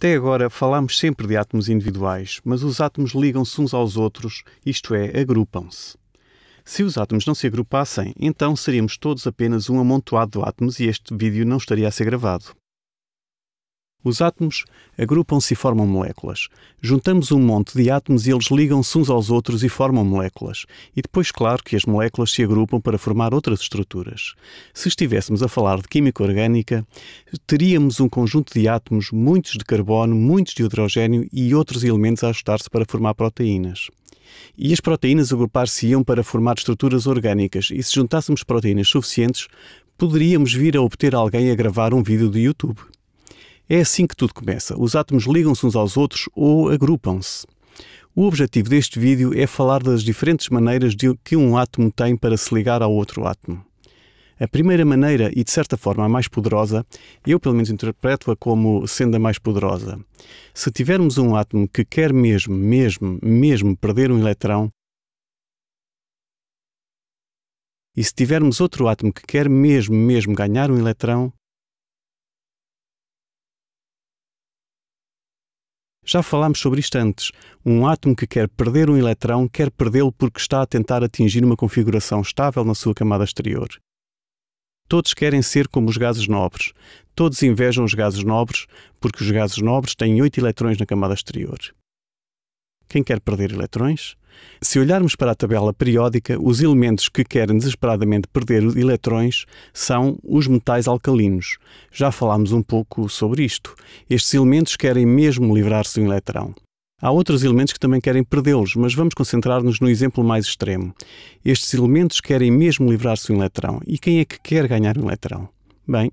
Até agora falámos sempre de átomos individuais, mas os átomos ligam-se uns aos outros, isto é, agrupam-se. Se os átomos não se agrupassem, então seríamos todos apenas um amontoado de átomos e este vídeo não estaria a ser gravado. Os átomos agrupam-se e formam moléculas. Juntamos um monte de átomos e eles ligam-se uns aos outros e formam moléculas. E depois, claro, que as moléculas se agrupam para formar outras estruturas. Se estivéssemos a falar de química orgânica, teríamos um conjunto de átomos, muitos de carbono, muitos de hidrogênio e outros elementos a ajustar-se para formar proteínas. E as proteínas agrupar-se-iam para formar estruturas orgânicas e se juntássemos proteínas suficientes, poderíamos vir a obter alguém a gravar um vídeo do YouTube. É assim que tudo começa. Os átomos ligam-se uns aos outros ou agrupam-se. O objetivo deste vídeo é falar das diferentes maneiras que um átomo tem para se ligar ao outro átomo. A primeira maneira, e de certa forma a mais poderosa, eu pelo menos interpreto-a como sendo a mais poderosa. Se tivermos um átomo que quer mesmo perder um eletrão, e se tivermos outro átomo que quer mesmo ganhar um eletrão, já falámos sobre isto antes. Um átomo que quer perder um eletrão quer perdê-lo porque está a tentar atingir uma configuração estável na sua camada exterior. Todos querem ser como os gases nobres. Todos invejam os gases nobres porque os gases nobres têm 8 eletrões na camada exterior. Quem quer perder eletrões? Se olharmos para a tabela periódica, os elementos que querem desesperadamente perder eletrões são os metais alcalinos. Já falámos um pouco sobre isto. Estes elementos querem mesmo livrar-se de um eletrão. Há outros elementos que também querem perdê-los, mas vamos concentrar-nos no exemplo mais extremo. Estes elementos querem mesmo livrar-se de um eletrão. E quem é que quer ganhar um eletrão? Bem,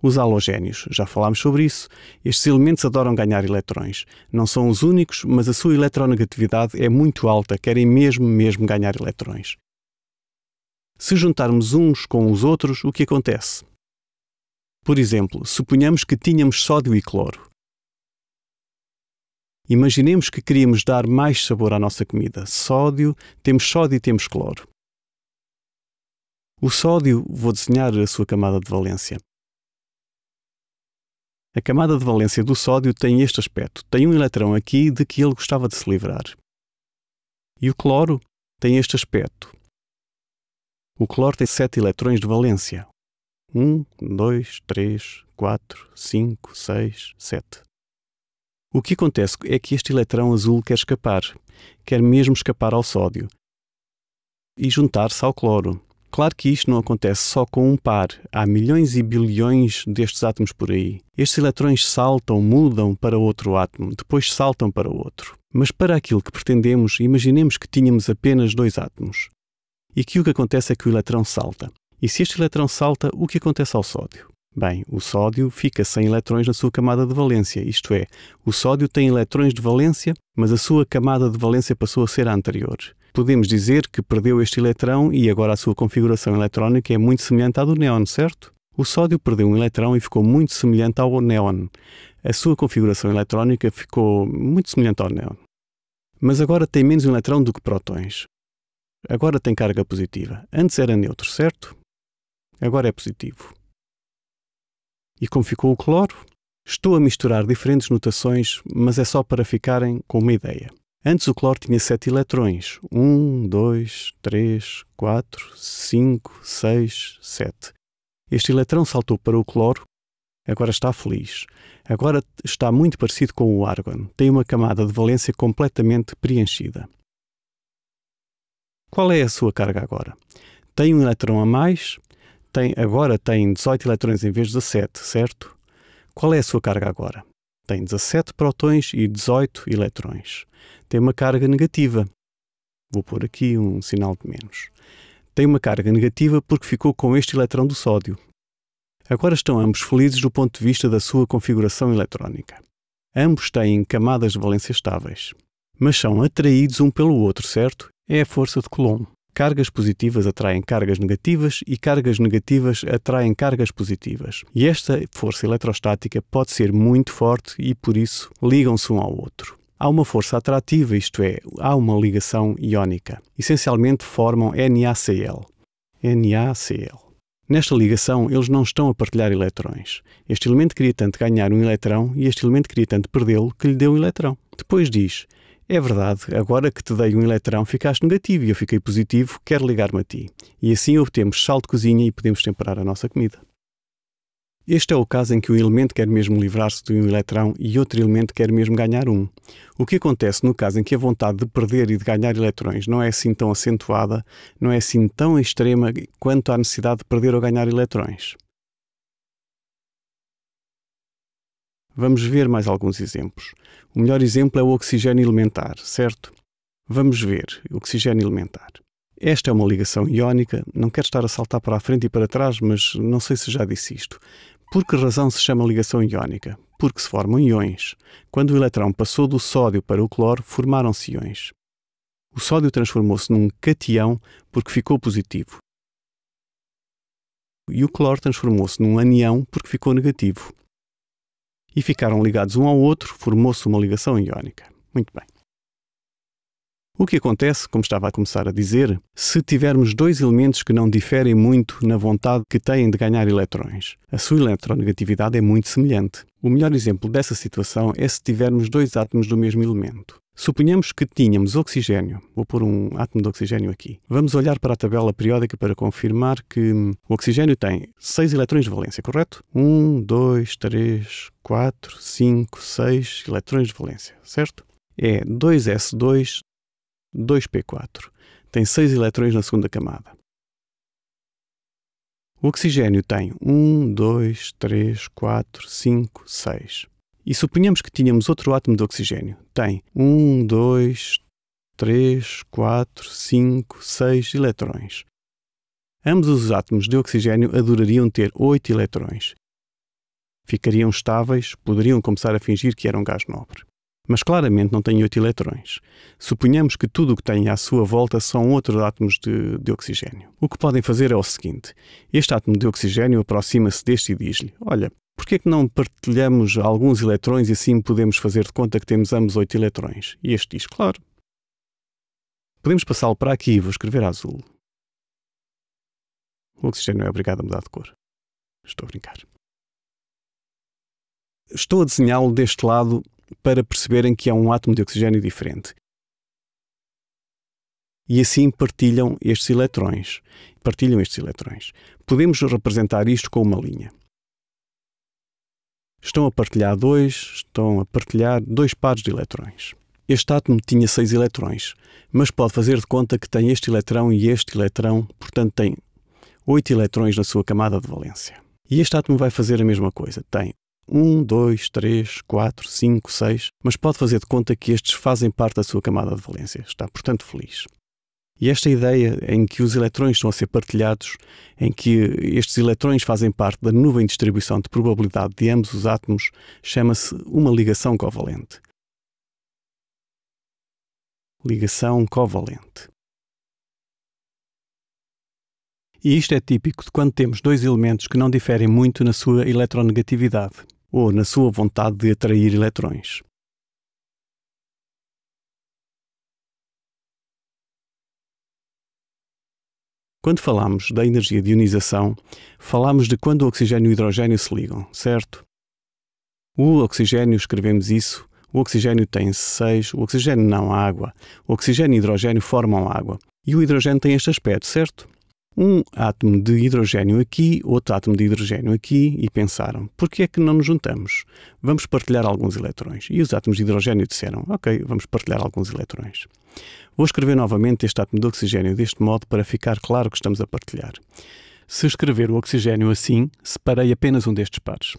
os halogénios. Já falámos sobre isso. Estes elementos adoram ganhar eletrões. Não são os únicos, mas a sua eletronegatividade é muito alta. Querem mesmo ganhar eletrões. Se juntarmos uns com os outros, o que acontece? Por exemplo, suponhamos que tínhamos sódio e cloro. Imaginemos que queríamos dar mais sabor à nossa comida. Sódio e temos cloro. O sódio, vou desenhar a sua camada de valência. A camada de valência do sódio tem este aspecto. Tem um eletrão aqui de que ele gostava de se livrar. E o cloro tem este aspecto. O cloro tem 7 eletrões de valência. 1, 2, 3, 4, 5, 6, 7. O que acontece é que este eletrão azul quer escapar. Quer mesmo escapar ao sódio. E juntar-se ao cloro. Claro que isto não acontece só com um par. Há milhões e bilhões destes átomos por aí. Estes eletrões saltam, mudam para outro átomo, depois saltam para outro. Mas para aquilo que pretendemos, imaginemos que tínhamos apenas 2 átomos. E que o que acontece é que o eletrão salta. E se este eletrão salta, o que acontece ao sódio? Bem, o sódio fica sem eletrões na sua camada de valência, isto é, o sódio tem eletrões de valência, mas a sua camada de valência passou a ser a anterior. Podemos dizer que perdeu este eletrão e agora a sua configuração eletrónica é muito semelhante à do néon, certo? O sódio perdeu um eletrão e ficou muito semelhante ao néon. A sua configuração eletrónica ficou muito semelhante ao néon. Mas agora tem menos um eletrão do que prótons. Agora tem carga positiva. Antes era neutro, certo? Agora é positivo. E como ficou o cloro? Estou a misturar diferentes notações, mas é só para ficarem com uma ideia. Antes o cloro tinha 7 eletrões. 1, 2, 3, 4, 5, 6, 7. Este eletrão saltou para o cloro. Agora está feliz. Agora está muito parecido com o argônio. Tem uma camada de valência completamente preenchida. Qual é a sua carga agora? Tem um eletrão a mais. Agora tem 18 eletrões em vez de 17, certo? Qual é a sua carga agora? Tem 17 prótons e 18 eletrões. Tem uma carga negativa. Vou pôr aqui um sinal de menos. Tem uma carga negativa porque ficou com este eletrão do sódio. Agora estão ambos felizes do ponto de vista da sua configuração eletrónica. Ambos têm camadas de valência estáveis. Mas são atraídos um pelo outro, certo? É a força de Coulomb. Cargas positivas atraem cargas negativas e cargas negativas atraem cargas positivas. E esta força eletrostática pode ser muito forte e, por isso, ligam-se um ao outro. Há uma força atrativa, isto é, há uma ligação iónica. Essencialmente formam NaCl. Nesta ligação, eles não estão a partilhar eletrões. Este elemento queria tanto ganhar um eletrão e este elemento queria tanto perdê-lo que lhe deu um eletrão. Depois diz, é verdade, agora que te dei um eletrão ficaste negativo e eu fiquei positivo, quero ligar-me a ti. E assim obtemos sal de cozinha e podemos temperar a nossa comida. Este é o caso em que um elemento quer mesmo livrar-se de um eletrão e outro elemento quer mesmo ganhar um. O que acontece no caso em que a vontade de perder e de ganhar eletrões não é assim tão acentuada, não é assim tão extrema quanto à necessidade de perder ou ganhar eletrões. Vamos ver mais alguns exemplos. O melhor exemplo é o oxigênio elementar, certo? Vamos ver o oxigênio elementar. Esta é uma ligação iónica, não quero estar a saltar para a frente e para trás, mas não sei se já disse isto. Por que razão se chama ligação iónica? Porque se formam íons. Quando o eletrão passou do sódio para o cloro, formaram-se íons. O sódio transformou-se num catião porque ficou positivo. E o cloro transformou-se num anião porque ficou negativo. E ficaram ligados um ao outro, formou-se uma ligação iónica. Muito bem. O que acontece, como estava a começar a dizer, se tivermos dois elementos que não diferem muito na vontade que têm de ganhar eletrões? A sua eletronegatividade é muito semelhante. O melhor exemplo dessa situação é se tivermos dois átomos do mesmo elemento. Suponhamos que tínhamos oxigênio. Vou pôr um átomo de oxigênio aqui. Vamos olhar para a tabela periódica para confirmar que o oxigênio tem 6 eletrões de valência, correto? 1, 2, 3, 4, 5, 6 eletrões de valência, certo? É 2s2, 2p4. Tem 6 eletrões na segunda camada. O oxigênio tem 1, 2, 3, 4, 5, 6. E suponhamos que tínhamos outro átomo de oxigênio. Tem 1, 2, 3, 4, 5, 6 eletrões. Ambos os átomos de oxigênio adorariam ter 8 eletrões. Ficariam estáveis, poderiam começar a fingir que era um gás nobre. Mas claramente não tem 8 eletrões. Suponhamos que tudo o que tem à sua volta são outros átomos de oxigênio. O que podem fazer é o seguinte. Este átomo de oxigênio aproxima-se deste e diz-lhe, olha, porquê é que não partilhamos alguns eletrões e assim podemos fazer de conta que temos ambos 8 eletrões? E este diz, claro. Podemos passá-lo para aqui, vou escrever a azul. O oxigênio é obrigado a mudar de cor. Estou a brincar. Estou a desenhá-lo deste lado para perceberem que é um átomo de oxigênio diferente. E assim partilham estes eletrões. Podemos representar isto com uma linha. Estão a partilhar dois pares de eletrões. Este átomo tinha 6 eletrões, mas pode fazer de conta que tem este eletrão e este eletrão, portanto tem 8 eletrões na sua camada de valência. E este átomo vai fazer a mesma coisa, tem 1, 2, 3, 4, 5, 6, mas pode fazer de conta que estes fazem parte da sua camada de valência. Está, portanto, feliz. E esta ideia em que os eletrões estão a ser partilhados, em que estes eletrões fazem parte da nuvem de distribuição de probabilidade de ambos os átomos, chama-se uma ligação covalente. Ligação covalente. E isto é típico de quando temos dois elementos que não diferem muito na sua eletronegatividade, ou na sua vontade de atrair eletrões. Quando falamos da energia de ionização, falamos de quando o oxigênio e o hidrogênio se ligam, certo? O oxigênio, escrevemos isso, o oxigênio tem 6, o oxigênio não há água, o oxigênio e o hidrogênio formam água, e o hidrogênio tem este aspecto, certo? Um átomo de hidrogênio aqui, outro átomo de hidrogênio aqui, e pensaram, porquê é que não nos juntamos? Vamos partilhar alguns eletrões. E os átomos de hidrogênio disseram, ok, vamos partilhar alguns eletrões. Vou escrever novamente este átomo de oxigênio deste modo para ficar claro que estamos a partilhar. Se escrever o oxigênio assim, separei apenas um destes pares.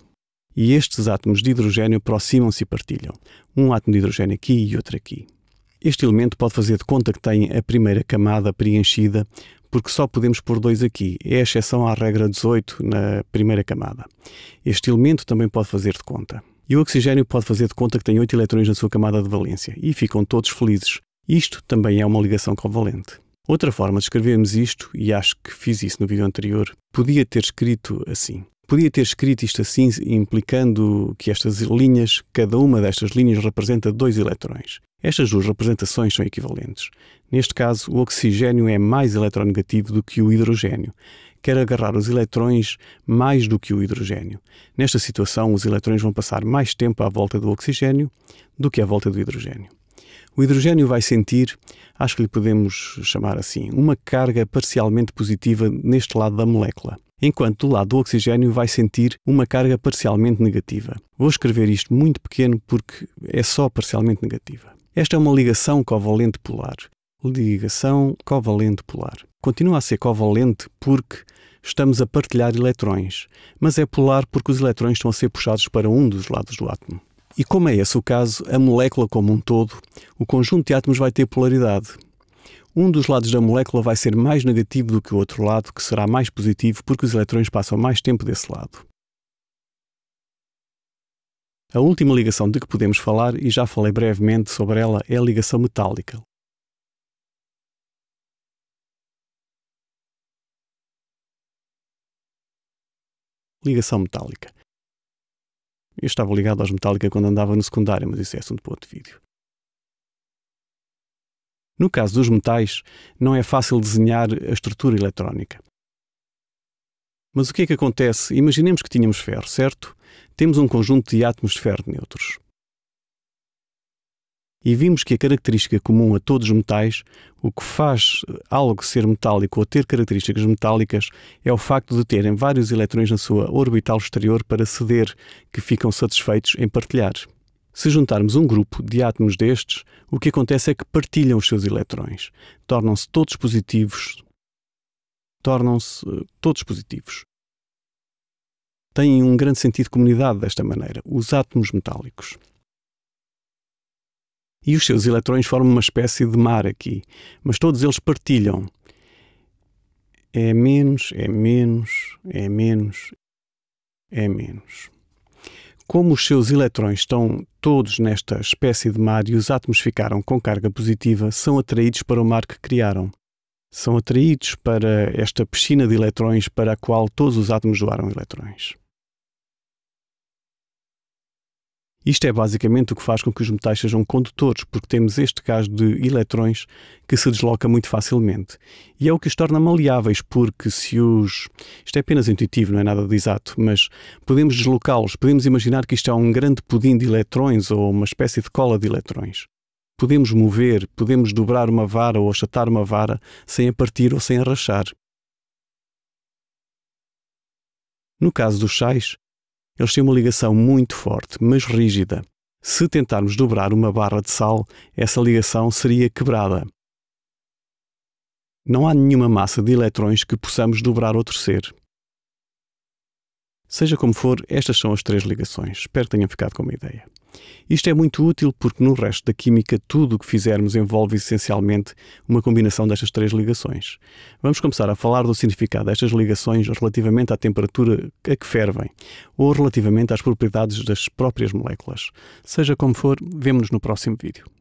E estes átomos de hidrogênio aproximam-se e partilham. Um átomo de hidrogênio aqui e outro aqui. Este elemento pode fazer de conta que tem a primeira camada preenchida, porque só podemos pôr 2 aqui, é a exceção à regra 18 na primeira camada. Este elemento também pode fazer de conta. E o oxigênio pode fazer de conta que tem 8 eletrões na sua camada de valência, e ficam todos felizes. Isto também é uma ligação covalente. Outra forma de escrevermos isto, e acho que fiz isso no vídeo anterior, podia ter escrito assim. Podia ter escrito isto assim, implicando que estas linhas, cada uma destas linhas representa 2 eletrões. Estas duas representações são equivalentes. Neste caso, o oxigênio é mais eletronegativo do que o hidrogênio, quer agarrar os eletrões mais do que o hidrogênio. Nesta situação, os eletrões vão passar mais tempo à volta do oxigênio do que à volta do hidrogênio. O hidrogênio vai sentir, acho que lhe podemos chamar assim, uma carga parcialmente positiva neste lado da molécula, enquanto do lado do oxigênio vai sentir uma carga parcialmente negativa. Vou escrever isto muito pequeno porque é só parcialmente negativa. Esta é uma ligação covalente polar. Ligação covalente polar. Continua a ser covalente porque estamos a partilhar eletrões, mas é polar porque os eletrões estão a ser puxados para um dos lados do átomo. E como é esse o caso, a molécula como um todo, o conjunto de átomos vai ter polaridade. Um dos lados da molécula vai ser mais negativo do que o outro lado, que será mais positivo porque os eletrões passam mais tempo desse lado. A última ligação de que podemos falar, e já falei brevemente sobre ela, é a ligação metálica. Ligação metálica. Eu estava ligado aos metálica quando andava no secundário, mas isso é assunto para outro vídeo. No caso dos metais, não é fácil desenhar a estrutura eletrónica. Mas o que é que acontece? Imaginemos que tínhamos ferro, certo? Temos um conjunto de átomos de ferro neutros. E vimos que a característica comum a todos os metais, o que faz algo ser metálico ou ter características metálicas, é o facto de terem vários eletrões na sua orbital exterior para ceder, que ficam satisfeitos em partilhar. Se juntarmos um grupo de átomos destes, o que acontece é que partilham os seus eletrões. Tornam-se todos positivos. Têm um grande sentido de comunidade desta maneira, os átomos metálicos. E os seus eletrões formam uma espécie de mar aqui, mas todos eles partilham. É menos. Como os seus eletrões estão todos nesta espécie de mar e os átomos ficaram com carga positiva, são atraídos para o mar que criaram. São atraídos para esta piscina de eletrões para a qual todos os átomos doaram eletrões. Isto é basicamente o que faz com que os metais sejam condutores, porque temos este caso de eletrões que se desloca muito facilmente. E é o que os torna maleáveis, porque se os... Isto é apenas intuitivo, não é nada de exato, mas podemos deslocá-los, podemos imaginar que isto é um grande pudim de eletrões ou uma espécie de cola de eletrões. Podemos mover, podemos dobrar uma vara ou achatar uma vara sem a partir ou sem a rachar. No caso dos sais, eles têm uma ligação muito forte, mas rígida. Se tentarmos dobrar uma barra de sal, essa ligação seria quebrada. Não há nenhuma massa de eletrões que possamos dobrar ou torcer. Seja como for, estas são as três ligações. Espero que tenham ficado com uma ideia. Isto é muito útil porque no resto da química tudo o que fizermos envolve essencialmente uma combinação destas três ligações. Vamos começar a falar do significado destas ligações relativamente à temperatura a que fervem ou relativamente às propriedades das próprias moléculas. Seja como for, vemo-nos no próximo vídeo.